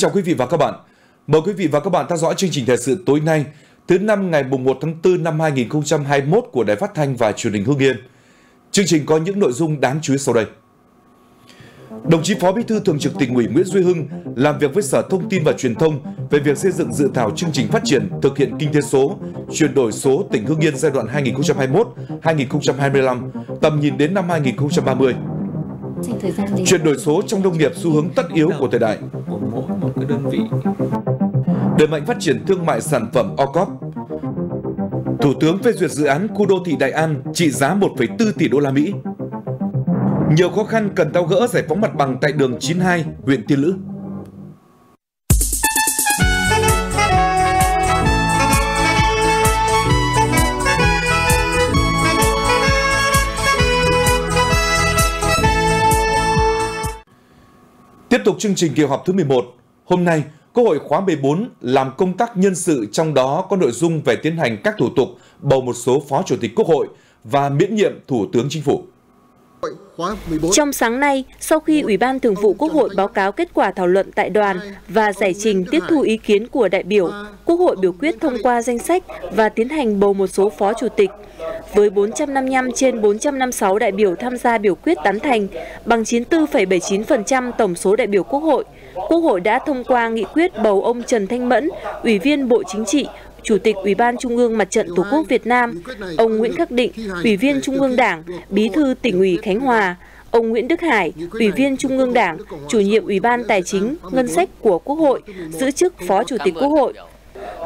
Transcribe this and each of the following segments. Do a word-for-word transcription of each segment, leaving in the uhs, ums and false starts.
chào quý vị và các bạn. Mời quý vị và các bạn theo dõi chương trình thời sự tối nay, thứ năm ngày mùng một tháng tư năm hai nghìn không trăm hai mươi mốt của Đài Phát thanh và Truyền hình Hưng Yên. Chương trình có những nội dung đáng chú ý sau đây. Đồng chí Phó Bí thư Thường trực Tỉnh ủy Nguyễn Duy Hưng làm việc với Sở Thông tin và Truyền thông về việc xây dựng dự thảo chương trình phát triển thực hiện kinh tế số, chuyển đổi số tỉnh Hưng Yên giai đoạn hai nghìn không trăm hai mươi mốt đến hai nghìn không trăm hai mươi lăm, tầm nhìn đến năm hai nghìn không trăm ba mươi. Chuyển đổi số trong nông nghiệp xu hướng tất yếu của thời đại. Đẩy mạnh phát triển thương mại sản phẩm Ocop. Thủ tướng phê duyệt dự án khu đô thị Đại An trị giá một phẩy tư tỷ đô la Mỹ. Nhiều khó khăn cần tháo gỡ giải phóng mặt bằng tại đường chín mươi hai, huyện Tiên Lữ. Tiếp tục chương trình kỳ họp thứ mười một, hôm nay Quốc hội khóa mười bốn làm công tác nhân sự, trong đó có nội dung về tiến hành các thủ tục bầu một số Phó Chủ tịch Quốc hội và miễn nhiệm Thủ tướng Chính phủ. Trong sáng nay, sau khi Ủy ban Thường vụ Quốc hội báo cáo kết quả thảo luận tại đoàn và giải trình tiếp thu ý kiến của đại biểu, Quốc hội biểu quyết thông qua danh sách và tiến hành bầu một số Phó Chủ tịch. Với bốn trăm năm mươi lăm trên bốn trăm năm mươi sáu đại biểu tham gia biểu quyết tán thành, bằng chín mươi tư phẩy bảy mươi chín phần trăm tổng số đại biểu Quốc hội, Quốc hội đã thông qua nghị quyết bầu ông Trần Thanh Mẫn, Ủy viên Bộ Chính trị, Chủ tịch Ủy ban Trung ương Mặt trận Tổ quốc Việt Nam, ông Nguyễn Khắc Định, Ủy viên Trung ương Đảng, Bí thư Tỉnh ủy Khánh Hòa, ông Nguyễn Đức Hải, Ủy viên Trung ương Đảng, Chủ nhiệm Ủy ban Tài chính, Ngân sách của Quốc hội, giữ chức Phó Chủ tịch Quốc hội.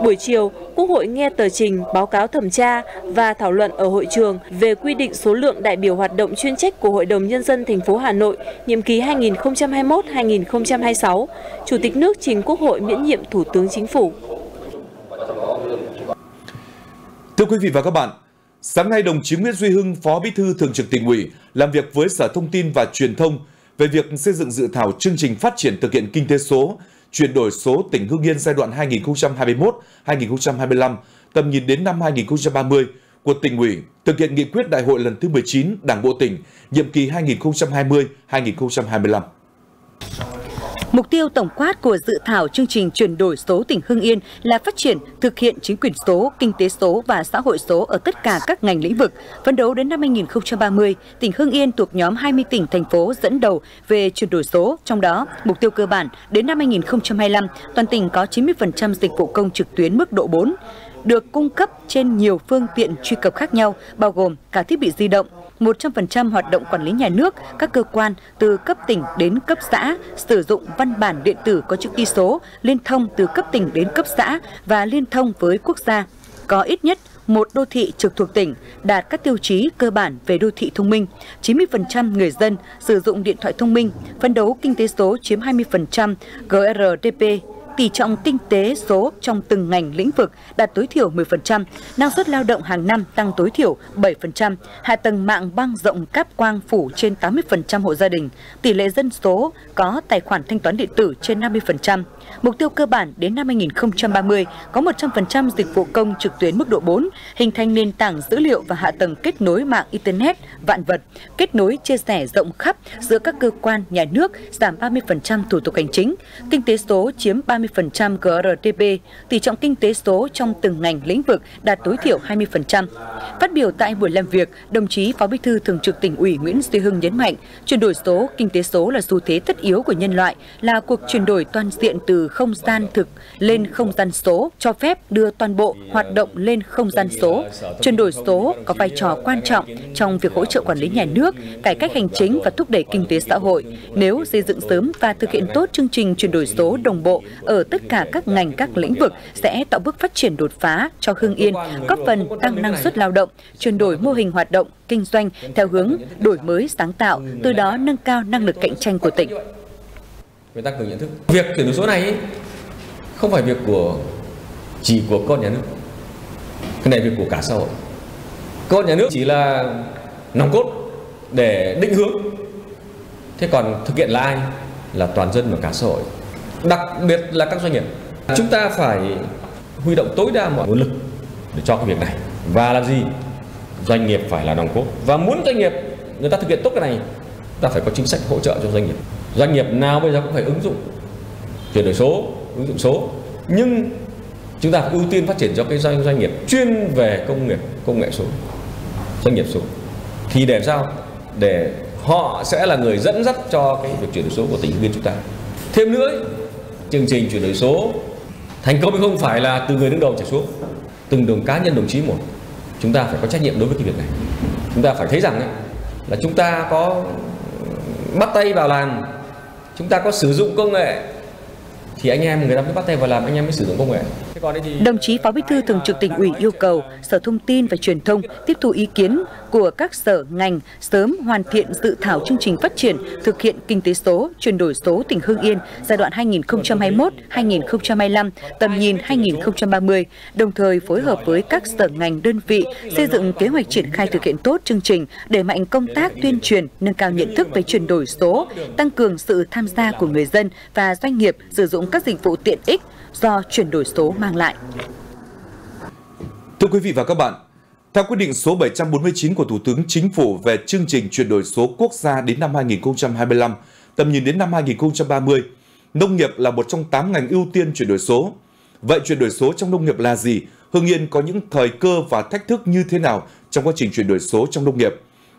Buổi chiều, Quốc hội nghe tờ trình, báo cáo thẩm tra và thảo luận ở hội trường về quy định số lượng đại biểu hoạt động chuyên trách của Hội đồng Nhân dân thành phố Hà Nội nhiệm kỳ hai nghìn không trăm hai mươi mốt đến hai nghìn không trăm hai mươi sáu, Chủ tịch nước trình Quốc hội miễn nhiệm Thủ tướng Chính phủ. Thưa quý vị và các bạn, sáng nay đồng chí Nguyễn Duy Hưng, Phó Bí thư Thường trực Tỉnh ủy, làm việc với Sở Thông tin và Truyền thông về việc xây dựng dự thảo chương trình phát triển thực hiện kinh tế số, chuyển đổi số tỉnh Hưng Yên giai đoạn hai nghìn không trăm hai mươi mốt đến hai nghìn không trăm hai mươi lăm, tầm nhìn đến năm hai nghìn không trăm ba mươi của Tỉnh ủy, thực hiện nghị quyết Đại hội lần thứ mười chín Đảng bộ tỉnh, nhiệm kỳ hai nghìn không trăm hai mươi đến hai nghìn không trăm hai mươi lăm. Mục tiêu tổng quát của dự thảo chương trình chuyển đổi số tỉnh Hưng Yên là phát triển, thực hiện chính quyền số, kinh tế số và xã hội số ở tất cả các ngành lĩnh vực. Phấn đấu đến năm hai nghìn không trăm ba mươi, tỉnh Hưng Yên thuộc nhóm hai mươi tỉnh, thành phố dẫn đầu về chuyển đổi số. Trong đó, mục tiêu cơ bản đến năm hai nghìn không trăm hai mươi lăm, toàn tỉnh có chín mươi phần trăm dịch vụ công trực tuyến mức độ bốn, được cung cấp trên nhiều phương tiện truy cập khác nhau, bao gồm cả thiết bị di động. một trăm phần trăm hoạt động quản lý nhà nước, các cơ quan từ cấp tỉnh đến cấp xã sử dụng văn bản điện tử có chữ ký số, liên thông từ cấp tỉnh đến cấp xã và liên thông với quốc gia. Có ít nhất một đô thị trực thuộc tỉnh đạt các tiêu chí cơ bản về đô thị thông minh. chín mươi phần trăm người dân sử dụng điện thoại thông minh, phấn đấu kinh tế số chiếm hai mươi phần trăm giê rờ đê pê. Tỷ trọng kinh tế số trong từng ngành lĩnh vực đạt tối thiểu mười phần trăm, năng suất lao động hàng năm tăng tối thiểu bảy phần trăm, hạ tầng mạng băng rộng cáp quang phủ trên tám mươi phần trăm hộ gia đình, tỷ lệ dân số có tài khoản thanh toán điện tử trên năm mươi phần trăm. Mục tiêu cơ bản đến năm hai nghìn không trăm ba mươi có một trăm phần trăm dịch vụ công trực tuyến mức độ bốn, hình thành nền tảng dữ liệu và hạ tầng kết nối mạng Internet, vạn vật, kết nối chia sẻ rộng khắp giữa các cơ quan, nhà nước, giảm ba mươi phần trăm thủ tục hành chính, kinh tế số chiếm ba mươi phần trăm giê rờ đê pê, tỷ trọng kinh tế số trong từng ngành lĩnh vực đạt tối thiểu hai mươi phần trăm. Phát biểu tại buổi làm việc, đồng chí Phó Bí thư Thường trực Tỉnh ủy Nguyễn Duy Hưng nhấn mạnh, chuyển đổi số, kinh tế số là xu thế tất yếu của nhân loại, là cuộc chuyển đổi toàn diện từ không gian thực lên không gian số, cho phép đưa toàn bộ hoạt động lên không gian số. Chuyển đổi số có vai trò quan trọng trong việc hỗ trợ quản lý nhà nước, cải cách hành chính và thúc đẩy kinh tế xã hội. Nếu xây dựng sớm và thực hiện tốt chương trình chuyển đổi số đồng bộ ở tất cả các ngành, các lĩnh vực sẽ tạo bước phát triển đột phá cho Hưng Yên, góp phần tăng năng suất lao động, chuyển đổi mô hình hoạt động, kinh doanh theo hướng đổi mới sáng tạo, từ đó nâng cao năng lực cạnh tranh của tỉnh. Việc tăng cường nhận thức, việc chuyển đổi số này ấy, không phải việc của chỉ của con nhà nước, cái này việc của cả xã hội. Con nhà nước chỉ là nòng cốt để định hướng, thế còn thực hiện là ai? Là toàn dân và cả xã hội, đặc biệt là các doanh nghiệp. Chúng ta phải huy động tối đa mọi nguồn lực để cho cái việc này. Và làm gì? Doanh nghiệp phải là nòng cốt. Và muốn doanh nghiệp người ta thực hiện tốt cái này, ta phải có chính sách hỗ trợ cho doanh nghiệp. Doanh nghiệp nào bây giờ cũng phải ứng dụng chuyển đổi số, ứng dụng số, nhưng chúng ta ưu tiên phát triển cho cái doanh doanh nghiệp chuyên về công nghiệp công nghệ số, doanh nghiệp số, thì để sao để họ sẽ là người dẫn dắt cho cái việc chuyển đổi số của tỉnh Hưng Yên chúng ta. Thêm nữa, chương trình chuyển đổi số thành công không phải là từ người đứng đầu trở xuống, từng đồng cá nhân đồng chí một. Chúng ta phải có trách nhiệm đối với cái việc này. Chúng ta phải thấy rằng ấy, là chúng ta có bắt tay vào làm, chúng ta có sử dụng công nghệ, thì anh em người ta mới bắt tay vào làm, anh em mới sử dụng công nghệ. Đồng chí Phó Bí thư Thường trực Tỉnh ủy yêu cầu Sở Thông tin và Truyền thông tiếp thu ý kiến của các sở ngành sớm hoàn thiện dự thảo chương trình phát triển thực hiện kinh tế số, chuyển đổi số tỉnh Hưng Yên giai đoạn hai nghìn không trăm hai mươi mốt đến hai nghìn không trăm hai mươi lăm, tầm nhìn hai nghìn không trăm ba mươi, đồng thời phối hợp với các sở ngành đơn vị xây dựng kế hoạch triển khai thực hiện tốt chương trình, đẩy mạnh công tác tuyên truyền, nâng cao nhận thức về chuyển đổi số, tăng cường sự tham gia của người dân và doanh nghiệp sử dụng các dịch vụ tiện ích do chuyển đổi số mang lại. Thưa quý vị và các bạn, theo quyết định số bảy trăm bốn mươi chín của Thủ tướng Chính phủ về chương trình chuyển đổi số quốc gia đến năm hai nghìn không trăm hai mươi lăm, tầm nhìn đến năm hai nghìn không trăm ba mươi, nông nghiệp là một trong tám ngành ưu tiên chuyển đổi số. Vậy chuyển đổi số trong nông nghiệp là gì? Hưng Yên có những thời cơ và thách thức như thế nào trong quá trình chuyển đổi số trong nông nghiệp?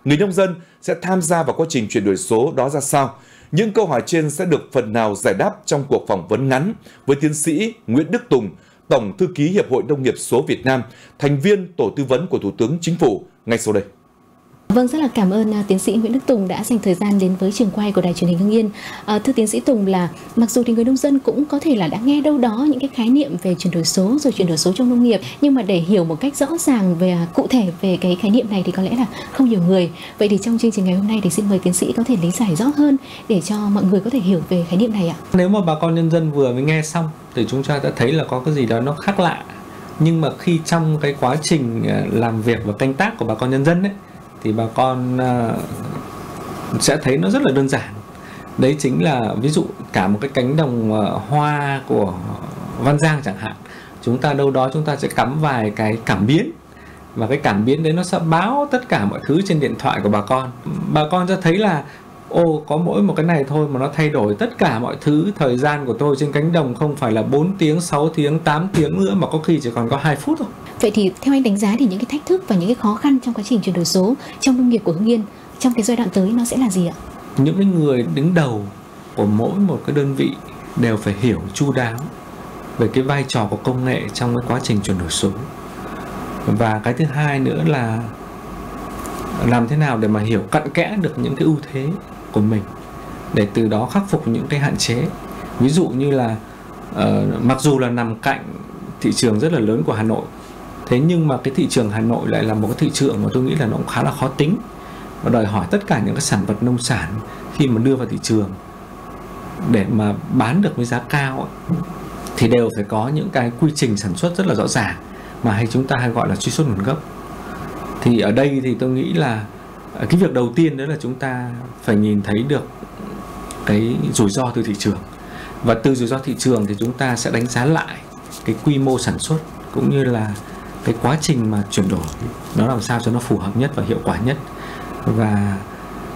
Người nông dân sẽ tham gia vào quá trình chuyển đổi số đó ra sao? Những câu hỏi trên sẽ được phần nào giải đáp trong cuộc phỏng vấn ngắn với tiến sĩ Nguyễn Đức Tùng, Tổng Thư ký Hiệp hội Nông nghiệp số Việt Nam, thành viên Tổ tư vấn của Thủ tướng Chính phủ ngay sau đây. Vâng, rất là cảm ơn tiến sĩ Nguyễn Đức Tùng đã dành thời gian đến với trường quay của Đài Truyền hình Hưng Yên. À, thưa tiến sĩ Tùng, là mặc dù thì người nông dân cũng có thể là đã nghe đâu đó những cái khái niệm về chuyển đổi số rồi chuyển đổi số trong nông nghiệp, nhưng mà để hiểu một cách rõ ràng về cụ thể về cái khái niệm này thì có lẽ là không nhiều người. Vậy thì trong chương trình ngày hôm nay thì xin mời tiến sĩ có thể lý giải rõ hơn để cho mọi người có thể hiểu về khái niệm này ạ. Nếu mà bà con nhân dân vừa mới nghe xong thì chúng ta đã thấy là có cái gì đó nó khác lạ, nhưng mà khi trong cái quá trình làm việc và canh tác của bà con nhân dân ấy, thì bà con sẽ thấy nó rất là đơn giản. Đấy chính là ví dụ cả một cái cánh đồng hoa của Văn Giang chẳng hạn, chúng ta đâu đó chúng ta sẽ cắm vài cái cảm biến, và cái cảm biến đấy nó sẽ báo tất cả mọi thứ trên điện thoại của bà con. Bà con sẽ thấy là ô, có mỗi một cái này thôi mà nó thay đổi tất cả mọi thứ. Thời gian của tôi trên cánh đồng không phải là bốn tiếng, sáu tiếng, tám tiếng nữa, mà có khi chỉ còn có hai phút thôi. Vậy thì theo anh đánh giá thì những cái thách thức và những cái khó khăn trong quá trình chuyển đổi số trong nông nghiệp của Hưng Yên trong cái giai đoạn tới nó sẽ là gì ạ? Những cái người đứng đầu của mỗi một cái đơn vị đều phải hiểu chu đáo về cái vai trò của công nghệ trong cái quá trình chuyển đổi số. Và cái thứ hai nữa là làm thế nào để mà hiểu cặn kẽ được những cái ưu thế của mình, để từ đó khắc phục những cái hạn chế. Ví dụ như là uh, mặc dù là nằm cạnh thị trường rất là lớn của Hà Nội, thế nhưng mà cái thị trường Hà Nội lại là một cái thị trường mà tôi nghĩ là nó cũng khá là khó tính, và đòi hỏi tất cả những cái sản vật nông sản khi mà đưa vào thị trường để mà bán được với giá cao ấy, thì đều phải có những cái quy trình sản xuất rất là rõ ràng, mà hay chúng ta hay gọi là truy xuất nguồn gốc. Thì ở đây thì tôi nghĩ là cái việc đầu tiên đó là chúng ta phải nhìn thấy được cái rủi ro từ thị trường, và từ rủi ro thị trường thì chúng ta sẽ đánh giá lại cái quy mô sản xuất cũng như là cái quá trình mà chuyển đổi nó làm sao cho nó phù hợp nhất và hiệu quả nhất. Và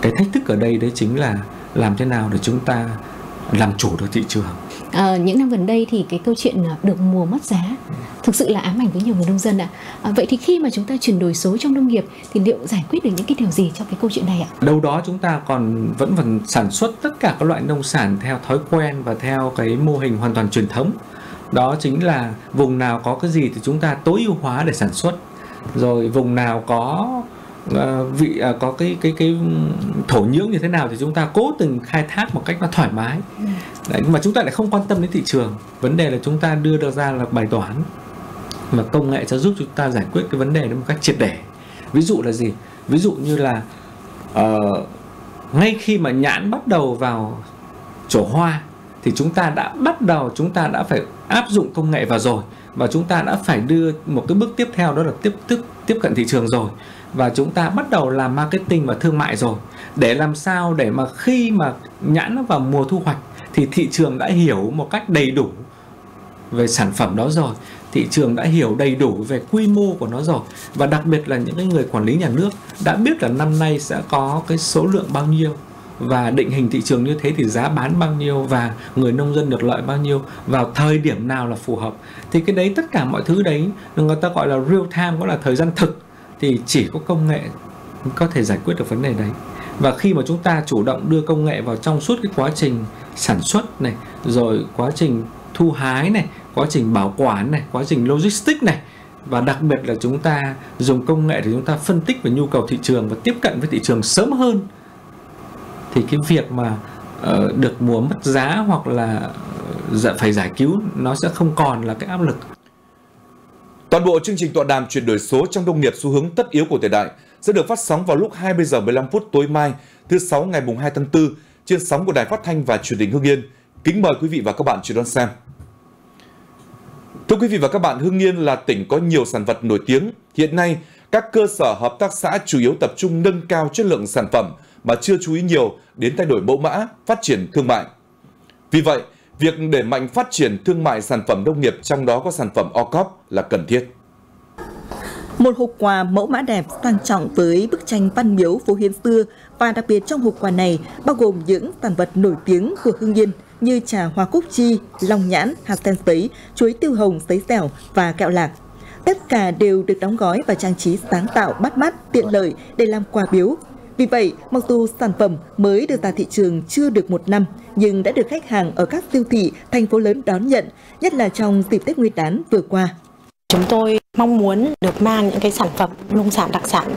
cái thách thức ở đây đấy chính là làm thế nào để chúng ta làm chủ được thị trường. À, những năm gần đây thì cái câu chuyện được mùa mất giá thực sự là ám ảnh với nhiều người nông dân ạ. À, vậy thì khi mà chúng ta chuyển đổi số trong nông nghiệp thì liệu giải quyết được những cái điều gì cho cái câu chuyện này ạ? Đâu đó chúng ta còn vẫn vẫn sản xuất tất cả các loại nông sản theo thói quen và theo cái mô hình hoàn toàn truyền thống. Đó chính là vùng nào có cái gì thì chúng ta tối ưu hóa để sản xuất, rồi vùng nào có uh, vị uh, có cái cái cái thổ nhưỡng như thế nào thì chúng ta cố tình khai thác một cách nó thoải mái. Đấy, nhưng mà chúng ta lại không quan tâm đến thị trường. Vấn đề là chúng ta đưa được ra là bài toán mà công nghệ sẽ giúp chúng ta giải quyết cái vấn đề đó một cách triệt để. Ví dụ là gì? Ví dụ như là uh, ngay khi mà nhãn bắt đầu vào trổ hoa thì chúng ta đã bắt đầu chúng ta đã phải áp dụng công nghệ vào rồi, và chúng ta đã phải đưa một cái bước tiếp theo, đó là tiếp tiếp tiếp cận thị trường rồi, và chúng ta bắt đầu làm marketing và thương mại rồi, để làm sao để mà khi mà nhãn nó vào mùa thu hoạch thì thị trường đã hiểu một cách đầy đủ về sản phẩm đó rồi, thị trường đã hiểu đầy đủ về quy mô của nó rồi, và đặc biệt là những cái người quản lý nhà nước đã biết là năm nay sẽ có cái số lượng bao nhiêu và định hình thị trường như thế thì giá bán bao nhiêu và người nông dân được lợi bao nhiêu, vào thời điểm nào là phù hợp. Thì cái đấy, tất cả mọi thứ đấy người ta gọi là real time, gọi là thời gian thực, thì chỉ có công nghệ có thể giải quyết được vấn đề đấy. Và khi mà chúng ta chủ động đưa công nghệ vào trong suốt cái quá trình sản xuất này, rồi quá trình thu hái này, quá trình bảo quản này, quá trình logistics này, và đặc biệt là chúng ta dùng công nghệ để chúng ta phân tích về nhu cầu thị trường và tiếp cận với thị trường sớm hơn, thì cái việc mà uh, được mùa mất giá hoặc là phải giải cứu nó sẽ không còn là cái áp lực. Toàn bộ chương trình tọa đàm chuyển đổi số trong nông nghiệp, xu hướng tất yếu của thời đại sẽ được phát sóng vào lúc hai mươi giờ mười lăm phút tối mai, thứ sáu ngày mùng hai tháng tư, trên sóng của Đài Phát thanh và Truyền hình Hưng Yên. Kính mời quý vị và các bạn chú đón xem. Thưa quý vị và các bạn, Hưng Yên là tỉnh có nhiều sản vật nổi tiếng. Hiện nay, các cơ sở hợp tác xã chủ yếu tập trung nâng cao chất lượng sản phẩm mà chưa chú ý nhiều đến thay đổi mẫu mã, phát triển thương mại. Vì vậy, việc đẩy mạnh phát triển thương mại sản phẩm nông nghiệp, trong đó có sản phẩm Ocop, là cần thiết. Một hộp quà mẫu mã đẹp, sang trọng với bức tranh Văn Miếu, phố Hiến xưa, và đặc biệt trong hộp quà này bao gồm những sản vật nổi tiếng của Hưng Yên như trà hoa cúc chi, lòng nhãn, hạt sen sấy, chuối tiêu hồng sấy dẻo và kẹo lạc. Tất cả đều được đóng gói và trang trí sáng tạo, bắt mắt, tiện lợi để làm quà biếu. Vì vậy, mặc dù sản phẩm mới đưa ra thị trường chưa được một năm, nhưng đã được khách hàng ở các siêu thị, thành phố lớn đón nhận, nhất là trong dịp Tết Nguyên đán vừa qua. Chúng tôi mong muốn được mang những cái sản phẩm nông sản đặc sản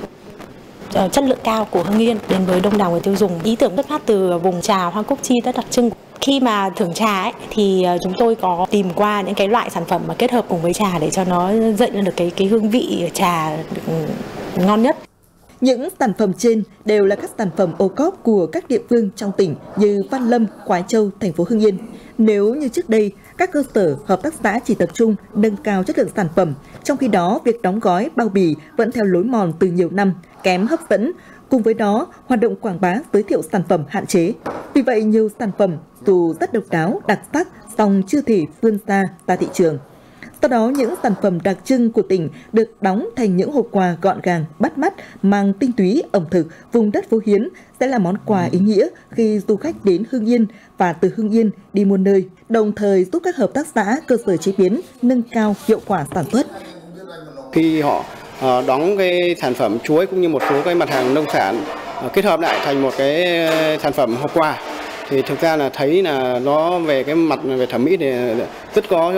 chất lượng cao của Hưng Yên đến với đông đảo người tiêu dùng. Ý tưởng xuất phát từ vùng trà hoa cúc chi rất đặc trưng. Khi mà thưởng trà ấy, thì chúng tôi có tìm qua những cái loại sản phẩm mà kết hợp cùng với trà để cho nó dậy lên được cái cái hương vị trà ngon nhất. Những sản phẩm trên đều là các sản phẩm Ocop của các địa phương trong tỉnh như Văn Lâm, Quái Châu, thành phố Hưng Yên. Nếu như trước đây, các cơ sở hợp tác xã chỉ tập trung nâng cao chất lượng sản phẩm, trong khi đó việc đóng gói, bao bì vẫn theo lối mòn từ nhiều năm, kém hấp dẫn. Cùng với đó, hoạt động quảng bá, giới thiệu sản phẩm hạn chế. Vì vậy, nhiều sản phẩm dù rất độc đáo, đặc sắc, song chưa thể vươn xa ra thị trường. Sau đó, những sản phẩm đặc trưng của tỉnh được đóng thành những hộp quà gọn gàng, bắt mắt, mang tinh túy ẩm thực vùng đất phố Hiến sẽ là món quà ý nghĩa khi du khách đến Hưng Yên và từ Hưng Yên đi muôn nơi, đồng thời giúp các hợp tác xã, cơ sở chế biến nâng cao hiệu quả sản xuất. Khi họ đóng cái sản phẩm chuối cũng như một số cái mặt hàng nông sản kết hợp lại thành một cái sản phẩm hộp quà, thì thực ra là thấy là nó về cái mặt về thẩm mỹ thì rất có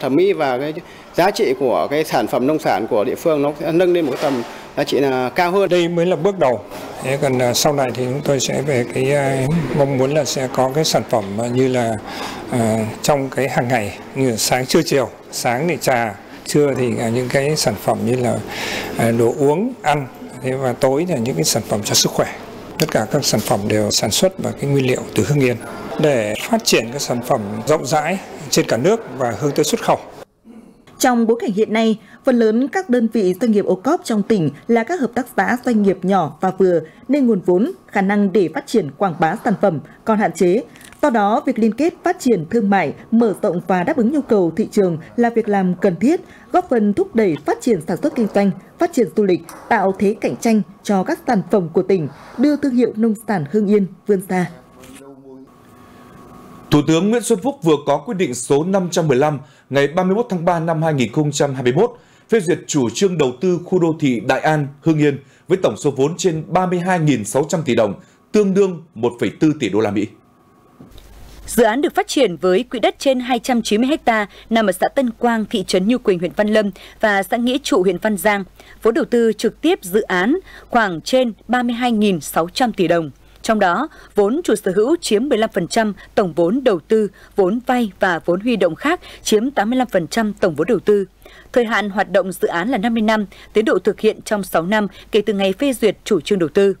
thẩm mỹ, và cái giá trị của cái sản phẩm nông sản của địa phương nó sẽ nâng lên một tầm giá trị là cao hơn. Đây mới là bước đầu. Thế còn sau này thì chúng tôi sẽ về cái mong muốn là sẽ có cái sản phẩm như là uh, trong cái hàng ngày, như là sáng, trưa, chiều. Sáng thì trà, trưa thì những cái sản phẩm như là đồ uống, ăn, thế và tối là những cái sản phẩm cho sức khỏe. Tất cả các sản phẩm đều sản xuất và cái nguyên liệu từ Hưng Yên để phát triển các sản phẩm rộng rãi trên cả nước và hướng tới xuất khẩu. Trong bối cảnh hiện nay, phần lớn các đơn vị doanh nghiệp Ocop trong tỉnh là các hợp tác xã doanh nghiệp nhỏ và vừa, nên nguồn vốn, khả năng để phát triển quảng bá sản phẩm còn hạn chế. Do đó, việc liên kết phát triển thương mại, mở rộng và đáp ứng nhu cầu thị trường là việc làm cần thiết, góp phần thúc đẩy phát triển sản xuất kinh doanh, phát triển du lịch, tạo thế cạnh tranh cho các sản phẩm của tỉnh, đưa thương hiệu nông sản Hưng Yên vươn xa. Thủ tướng Nguyễn Xuân Phúc vừa có quyết định số năm trăm mười lăm ngày ba mươi mốt tháng ba năm hai nghìn không trăm hai mươi mốt phê duyệt chủ trương đầu tư khu đô thị Đại An, Hưng Yên với tổng số vốn trên ba mươi hai nghìn sáu trăm tỷ đồng, tương đương một phẩy bốn tỷ đô la Mỹ. Dự án được phát triển với quỹ đất trên hai trăm chín mươi héc ta nằm ở xã Tân Quang, thị trấn Như Quỳnh, huyện Văn Lâm và xã Nghĩa Trụ, huyện Văn Giang. Vốn đầu tư trực tiếp dự án khoảng trên ba mươi hai nghìn sáu trăm tỷ đồng. Trong đó, vốn chủ sở hữu chiếm mười lăm phần trăm tổng vốn đầu tư, vốn vay và vốn huy động khác chiếm tám mươi lăm phần trăm tổng vốn đầu tư. Thời hạn hoạt động dự án là năm mươi năm, tiến độ thực hiện trong sáu năm kể từ ngày phê duyệt chủ trương đầu tư.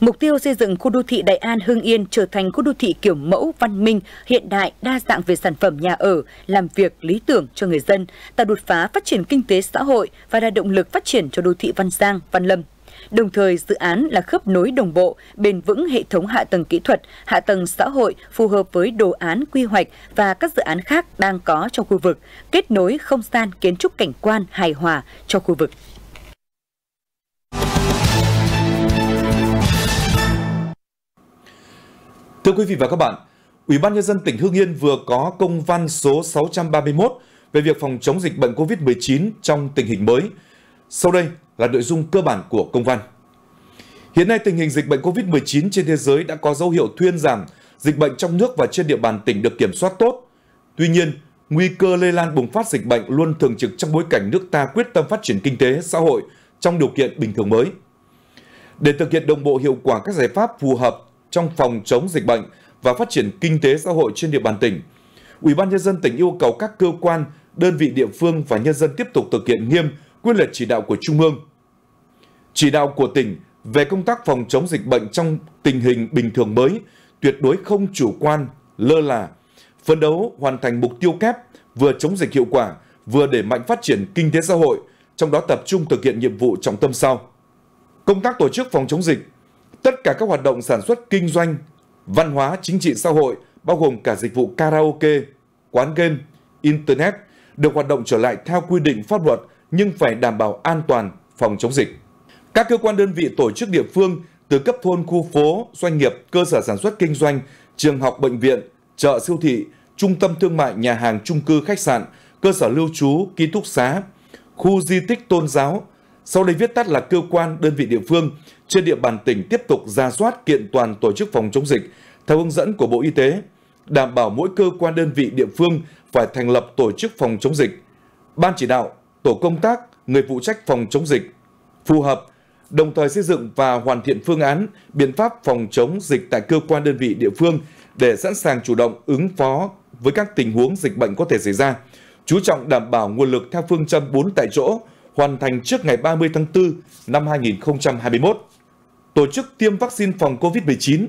Mục tiêu xây dựng khu đô thị Đại An Hưng Yên trở thành khu đô thị kiểu mẫu, văn minh, hiện đại, đa dạng về sản phẩm nhà ở, làm việc lý tưởng cho người dân, tạo đột phá phát triển kinh tế xã hội và là động lực phát triển cho đô thị Văn Giang, Văn Lâm. Đồng thời, dự án là khớp nối đồng bộ, bền vững hệ thống hạ tầng kỹ thuật, hạ tầng xã hội phù hợp với đồ án quy hoạch và các dự án khác đang có trong khu vực, kết nối không gian kiến trúc cảnh quan hài hòa cho khu vực. Thưa quý vị và các bạn, Ủy ban Nhân dân tỉnh Hưng Yên vừa có công văn số sáu trăm ba mươi mốt về việc phòng chống dịch bệnh Covid mười chín trong tình hình mới. Sau đây là nội dung cơ bản của công văn. Hiện nay, tình hình dịch bệnh Covid mười chín trên thế giới đã có dấu hiệu thuyên giảm, dịch bệnh trong nước và trên địa bàn tỉnh được kiểm soát tốt. Tuy nhiên, nguy cơ lây lan bùng phát dịch bệnh luôn thường trực trong bối cảnh nước ta quyết tâm phát triển kinh tế, xã hội trong điều kiện bình thường mới. Để thực hiện đồng bộ hiệu quả các giải pháp phù hợp trong phòng chống dịch bệnh và phát triển kinh tế xã hội trên địa bàn tỉnh, Ủy ban Nhân dân tỉnh yêu cầu các cơ quan, đơn vị địa phương và nhân dân tiếp tục thực hiện nghiêm quyết liệt chỉ đạo của Trung ương, chỉ đạo của tỉnh về công tác phòng chống dịch bệnh trong tình hình bình thường mới, tuyệt đối không chủ quan, lơ là, phấn đấu hoàn thành mục tiêu kép vừa chống dịch hiệu quả, vừa đẩy mạnh phát triển kinh tế xã hội, trong đó tập trung thực hiện nhiệm vụ trọng tâm sau: công tác tổ chức phòng chống dịch, tất cả các hoạt động sản xuất kinh doanh, văn hóa, chính trị, xã hội, bao gồm cả dịch vụ karaoke, quán game, internet, được hoạt động trở lại theo quy định pháp luật nhưng phải đảm bảo an toàn phòng chống dịch. Các cơ quan, đơn vị, tổ chức địa phương từ cấp thôn, khu phố, doanh nghiệp, cơ sở sản xuất kinh doanh, trường học, bệnh viện, chợ, siêu thị, trung tâm thương mại, nhà hàng, chung cư, khách sạn, cơ sở lưu trú, ký túc xá, khu di tích tôn giáo, sau đây viết tắt là cơ quan, đơn vị địa phương trên địa bàn tỉnh tiếp tục ra soát, kiện toàn tổ chức phòng chống dịch theo hướng dẫn của Bộ Y tế, đảm bảo mỗi cơ quan, đơn vị địa phương phải thành lập tổ chức phòng chống dịch, ban chỉ đạo, tổ công tác, người phụ trách phòng chống dịch phù hợp, đồng thời xây dựng và hoàn thiện phương án, biện pháp phòng chống dịch tại cơ quan, đơn vị địa phương để sẵn sàng chủ động ứng phó với các tình huống dịch bệnh có thể xảy ra, chú trọng đảm bảo nguồn lực theo phương châm bốn tại chỗ, hoàn thành trước ngày ba mươi tháng tư năm hai nghìn không trăm hai mươi mốt. Tổ chức tiêm vaccine phòng Covid mười chín.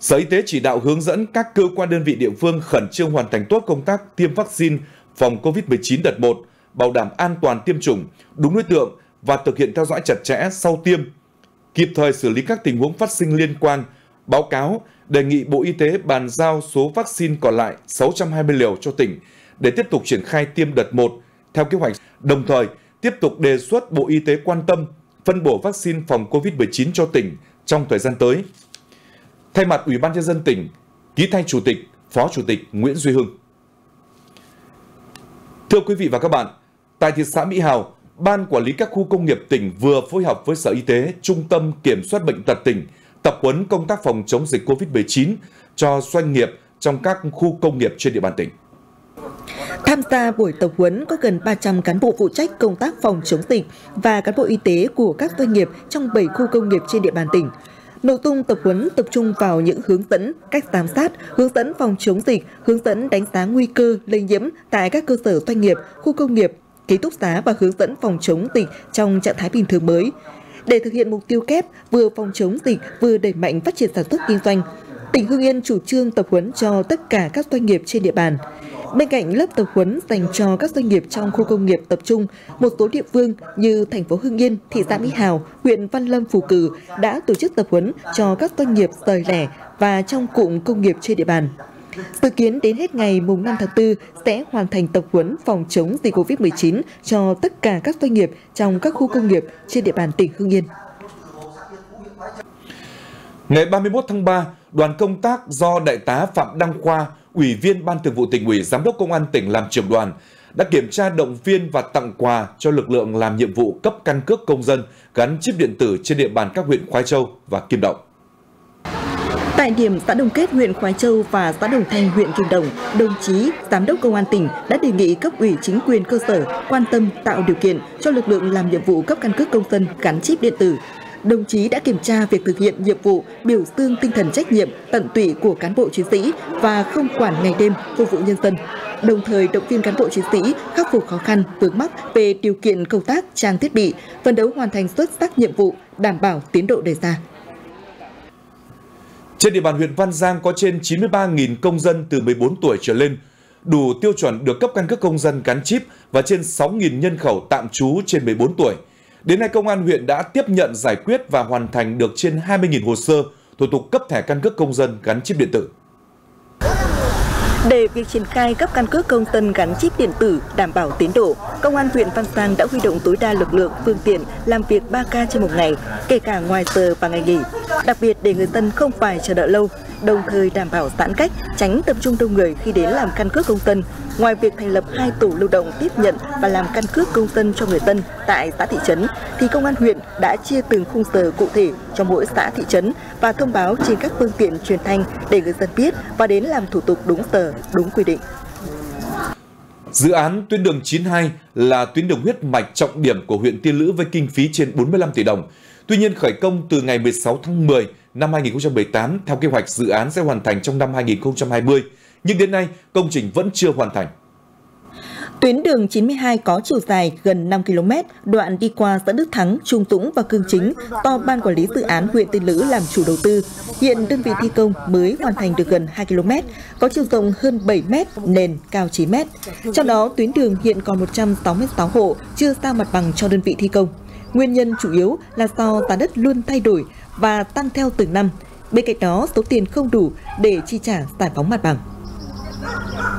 Sở Y tế chỉ đạo hướng dẫn các cơ quan, đơn vị địa phương khẩn trương hoàn thành tốt công tác tiêm vaccine phòng Covid mười chín đợt một, bảo đảm an toàn tiêm chủng, đúng đối tượng và thực hiện theo dõi chặt chẽ sau tiêm, kịp thời xử lý các tình huống phát sinh liên quan, báo cáo, đề nghị Bộ Y tế bàn giao số vaccine còn lại sáu trăm hai mươi liều cho tỉnh để tiếp tục triển khai tiêm đợt một theo kế hoạch, đồng thời tiếp tục đề xuất Bộ Y tế quan tâm phân bổ vaccine phòng Covid mười chín cho tỉnh trong thời gian tới. Thay mặt Ủy ban Nhân dân tỉnh, ký thay Chủ tịch, Phó Chủ tịch Nguyễn Duy Hưng. Thưa quý vị và các bạn, tại thị xã Mỹ Hào, Ban Quản lý các khu công nghiệp tỉnh vừa phối hợp với Sở Y tế, Trung tâm Kiểm soát Bệnh tật tỉnh tập huấn công tác phòng chống dịch Covid mười chín cho doanh nghiệp trong các khu công nghiệp trên địa bàn tỉnh. Tham gia buổi tập huấn có gần ba trăm cán bộ phụ trách công tác phòng chống dịch và cán bộ y tế của các doanh nghiệp trong bảy khu công nghiệp trên địa bàn tỉnh. Nội dung tập huấn tập trung vào những hướng dẫn, cách giám sát, hướng dẫn phòng chống dịch, hướng dẫn đánh giá nguy cơ lây nhiễm tại các cơ sở doanh nghiệp, khu công nghiệp, ký túc xá và hướng dẫn phòng chống dịch trong trạng thái bình thường mới. Để thực hiện mục tiêu kép vừa phòng chống dịch vừa đẩy mạnh phát triển sản xuất kinh doanh, tỉnh Hưng Yên chủ trương tập huấn cho tất cả các doanh nghiệp trên địa bàn. Bên cạnh lớp tập huấn dành cho các doanh nghiệp trong khu công nghiệp tập trung, một số địa phương như thành phố Hưng Yên, thị xã Mỹ Hào, huyện Văn Lâm, Phú Cử đã tổ chức tập huấn cho các doanh nghiệp rời lẻ và trong cụm công nghiệp trên địa bàn. Dự kiến đến hết ngày mùng năm tháng tư sẽ hoàn thành tập huấn phòng chống dịch Covid mười chín cho tất cả các doanh nghiệp trong các khu công nghiệp trên địa bàn tỉnh Hưng Yên. Ngày ba mươi mốt tháng ba, đoàn công tác do Đại tá Phạm Đăng Qua, Ủy viên Ban Thường vụ Tỉnh ủy, Giám đốc Công an tỉnh làm trưởng đoàn, đã kiểm tra, động viên và tặng quà cho lực lượng làm nhiệm vụ cấp căn cước công dân gắn chip điện tử trên địa bàn các huyện Khoái Châu và Kim Động. Tại điểm xã Đồng Kết, huyện Khoái Châu và xã Đồng Thanh, huyện Kim Động, đồng chí Giám đốc Công an tỉnh đã đề nghị cấp ủy chính quyền cơ sở quan tâm tạo điều kiện cho lực lượng làm nhiệm vụ cấp căn cước công dân gắn chip điện tử. Đồng chí đã kiểm tra việc thực hiện nhiệm vụ, biểu dương tinh thần trách nhiệm, tận tụy của cán bộ chiến sĩ và không quản ngày đêm phục vụ nhân dân. Đồng thời động viên cán bộ chiến sĩ khắc phục khó khăn, vướng mắc về điều kiện công tác, trang thiết bị, phấn đấu hoàn thành xuất sắc nhiệm vụ, đảm bảo tiến độ đề ra. Trên địa bàn huyện Văn Giang có trên chín mươi ba nghìn công dân từ mười bốn tuổi trở lên, đủ tiêu chuẩn được cấp căn cước công dân gắn chip và trên sáu nghìn nhân khẩu tạm trú trên mười bốn tuổi. Đến nay, Công an huyện đã tiếp nhận, giải quyết và hoàn thành được trên hai mươi nghìn hồ sơ thủ tục cấp thẻ căn cước công dân gắn chip điện tử. Để việc triển khai cấp căn cước công dân gắn chip điện tử đảm bảo tiến độ, Công an huyện Văn Giang đã huy động tối đa lực lượng, phương tiện, làm việc ba ca trên một ngày, kể cả ngoài giờ và ngày nghỉ. Đặc biệt để người dân không phải chờ đợi lâu, đồng thời đảm bảo giãn cách, tránh tập trung đông người khi đến làm căn cước công dân. Ngoài việc thành lập hai tổ lưu động tiếp nhận và làm căn cước công dân cho người dân tại xã thị trấn, thì Công an huyện đã chia từng khung giờ cụ thể cho mỗi xã thị trấn và thông báo trên các phương tiện truyền thanh để người dân biết và đến làm thủ tục đúng giờ, đúng quy định. Dự án tuyến đường chín mươi hai là tuyến đường huyết mạch trọng điểm của huyện Tiên Lữ với kinh phí trên bốn mươi lăm tỷ đồng. Tuy nhiên, khởi công từ ngày mười sáu tháng mười năm hai nghìn không trăm mười tám, theo kế hoạch dự án sẽ hoàn thành trong năm hai nghìn không trăm hai mươi, nhưng đến nay công trình vẫn chưa hoàn thành. Tuyến đường chín mươi hai có chiều dài gần năm ki lô mét, đoạn đi qua xã Đức Thắng, Trung Tũng và Cương Chính, do Ban Quản lý Dự án huyện Tiên Lữ làm chủ đầu tư. Hiện đơn vị thi công mới hoàn thành được gần hai ki lô mét, có chiều rộng hơn bảy mét, nền cao chín mét. Trong đó, tuyến đường hiện còn một trăm sáu mươi sáu hộ chưa giao mặt bằng cho đơn vị thi công. Nguyên nhân chủ yếu là do giá đất luôn thay đổi và tăng theo từng năm. Bên cạnh đó, số tiền không đủ để chi trả giải phóng mặt bằng.